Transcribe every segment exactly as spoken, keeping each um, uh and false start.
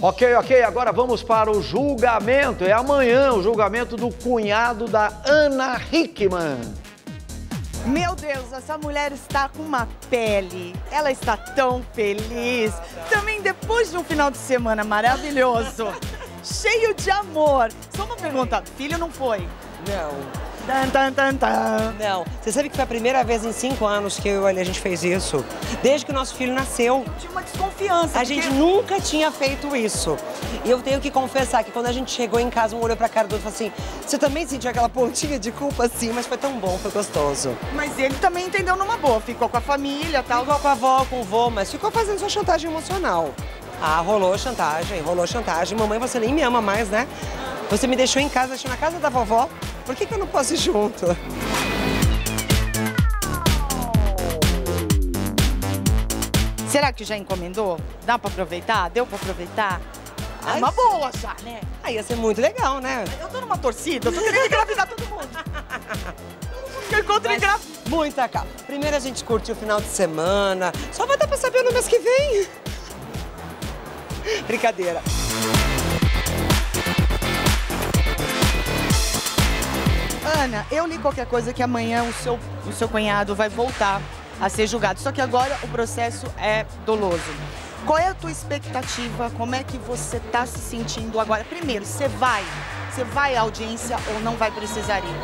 Ok, ok, agora vamos para o julgamento. É amanhã o julgamento do cunhado da Ana Hickmann. Meu Deus, essa mulher está com uma pele. Ela está tão feliz. Também depois de um final de semana maravilhoso, cheio de amor. Só uma pergunta, filho não foi? Não. Tan, tan, tan, tan. Não, você sabe que foi a primeira vez em cinco anos que eu e a gente fez isso. Desde que o nosso filho nasceu. Tinha uma desconfiança. A gente porque... nunca tinha feito isso. E eu tenho que confessar que quando a gente chegou em casa, um olhou pra cara do outro e falou assim, você também sentiu aquela pontinha de culpa assim, mas foi tão bom, foi gostoso. Mas ele também entendeu numa boa, ficou com a família, tal. Ficou com a avó, com o vô, mas ficou fazendo sua chantagem emocional. Ah, rolou chantagem, rolou chantagem. Mamãe, você nem me ama mais, né? Você me deixou em casa, deixou na casa da vovó. Por que que eu não posso ir junto? Será que já encomendou? Dá pra aproveitar? Deu pra aproveitar? É uma boa já, né? Aí ia ser muito legal, né? Eu tô numa torcida, eu tô querendo engravidar todo mundo. Eu encontro engra... Muita calma. Primeiro a gente curte o final de semana. Só vai dar pra saber no mês que vem. Brincadeira. Ana, eu li qualquer coisa que amanhã o seu, o seu cunhado vai voltar a ser julgado. Só que agora o processo é doloso. Qual é a tua expectativa? Como é que você tá se sentindo agora? Primeiro, você vai? Você vai à audiência ou não vai precisar ir?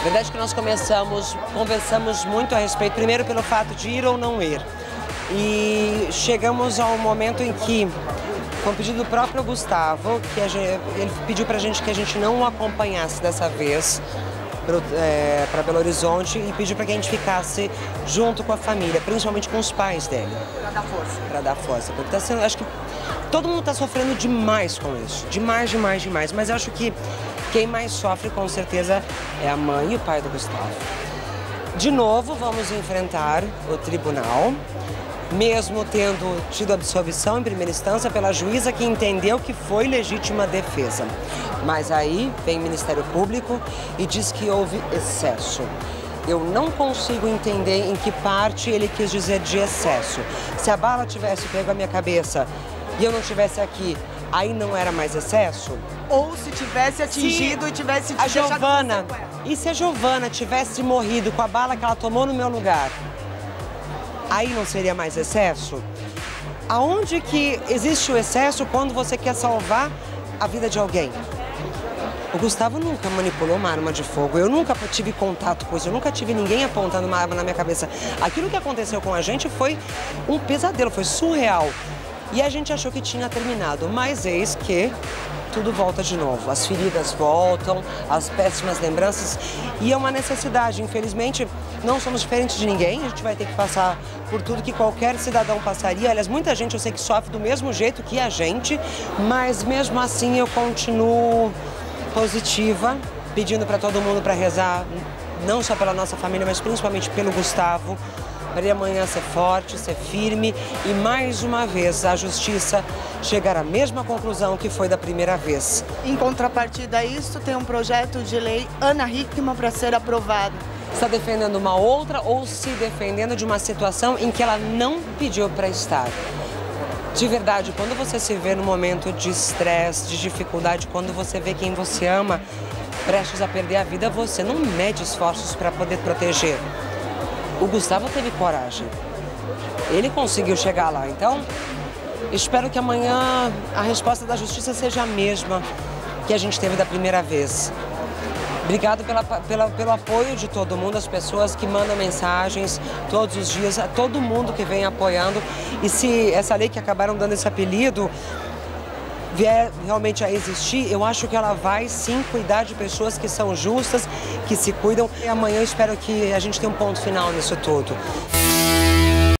A verdade é que nós começamos, conversamos muito a respeito. Primeiro pelo fato de ir ou não ir. E chegamos ao momento em que... Foi um pedido do próprio Gustavo, que a gente, ele pediu pra gente que a gente não o acompanhasse dessa vez pro, é, pra Belo Horizonte e pediu pra que a gente ficasse junto com a família, principalmente com os pais dele. Pra dar força. Pra dar força. Porque tá sendo, acho que todo mundo tá sofrendo demais com isso. Demais, demais, demais. Mas eu acho que quem mais sofre, com certeza, é a mãe e o pai do Gustavo. De novo, vamos enfrentar o tribunal. Mesmo tendo tido absolvição em primeira instância pela juíza que entendeu que foi legítima defesa. Mas aí vem o Ministério Público e diz que houve excesso. Eu não consigo entender em que parte ele quis dizer de excesso. Se a bala tivesse pego a minha cabeça e eu não estivesse aqui, aí não era mais excesso? Ou se tivesse atingido se e tivesse... A Giovana, e se a Giovana tivesse morrido com a bala que ela tomou no meu lugar? Aí não seria mais excesso? Aonde que existe o excesso quando você quer salvar a vida de alguém? O Gustavo nunca manipulou uma arma de fogo, eu nunca tive contato com isso, eu nunca tive ninguém apontando uma arma na minha cabeça. Aquilo que aconteceu com a gente foi um pesadelo, foi surreal. E a gente achou que tinha terminado, mas eis que tudo volta de novo. As feridas voltam, as péssimas lembranças e é uma necessidade. Infelizmente, não somos diferentes de ninguém, a gente vai ter que passar por tudo que qualquer cidadão passaria. Aliás, muita gente eu sei que sofre do mesmo jeito que a gente, mas mesmo assim eu continuo positiva, pedindo para todo mundo para rezar, não só pela nossa família, mas principalmente pelo Gustavo. Para amanhã ser forte, ser firme e, mais uma vez, a justiça chegar à mesma conclusão que foi da primeira vez. Em contrapartida a isso, tem um projeto de lei Ana Hickmann para ser aprovado. Está defendendo uma outra ou se defendendo de uma situação em que ela não pediu para estar. De verdade, quando você se vê no momento de estresse, de dificuldade, quando você vê quem você ama prestes a perder a vida, você não mede esforços para poder proteger. O Gustavo teve coragem, ele conseguiu chegar lá, então espero que amanhã a resposta da justiça seja a mesma que a gente teve da primeira vez. Obrigado pela, pela, pelo apoio de todo mundo, as pessoas que mandam mensagens todos os dias, a todo mundo que vem apoiando. E se essa lei que acabaram dando esse apelido vier realmente a existir, eu acho que ela vai sim cuidar de pessoas que são justas, que se cuidam. E amanhã eu espero que a gente tenha um ponto final nisso tudo.